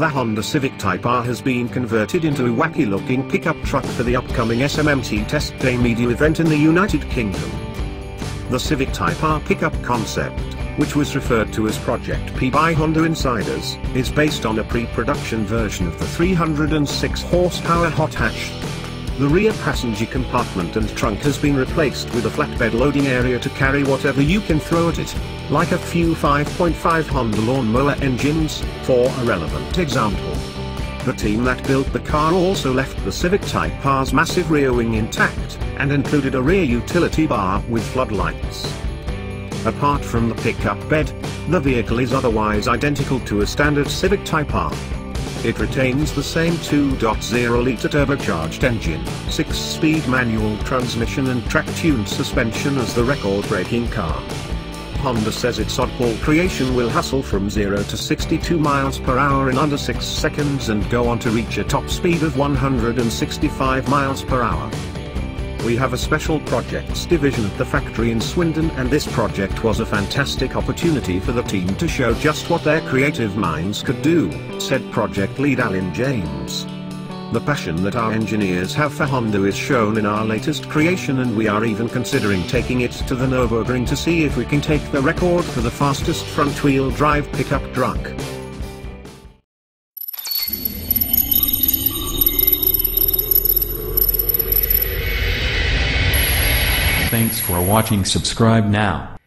The Honda Civic Type R has been converted into a wacky-looking pickup truck for the upcoming SMMT Test Day media event in the United Kingdom. The Civic Type R pickup concept, which was referred to as Project P by Honda insiders, is based on a pre-production version of the 306-horsepower hot hatch. The rear passenger compartment and trunk has been replaced with a flatbed loading area to carry whatever you can throw at it, like a few 5.5 Honda lawnmower engines, for a relevant example. The team that built the car also left the Civic Type R's massive rear wing intact, and included a rear utility bar with floodlights. Apart from the pickup bed, the vehicle is otherwise identical to a standard Civic Type R. It retains the same 2.0-litre turbocharged engine, 6-speed manual transmission and track-tuned suspension as the record-breaking car. Honda says its oddball creation will hustle from 0 to 62 miles per hour in under 6 seconds and go on to reach a top speed of 165 miles per hour. We have a special projects division at the factory in Swindon, and this project was a fantastic opportunity for the team to show just what their creative minds could do, said project lead Alan James. The passion that our engineers have for Honda is shown in our latest creation, and we are even considering taking it to the Nürburgring to see if we can take the record for the fastest front-wheel drive pickup truck. Thanks for watching. Subscribe now.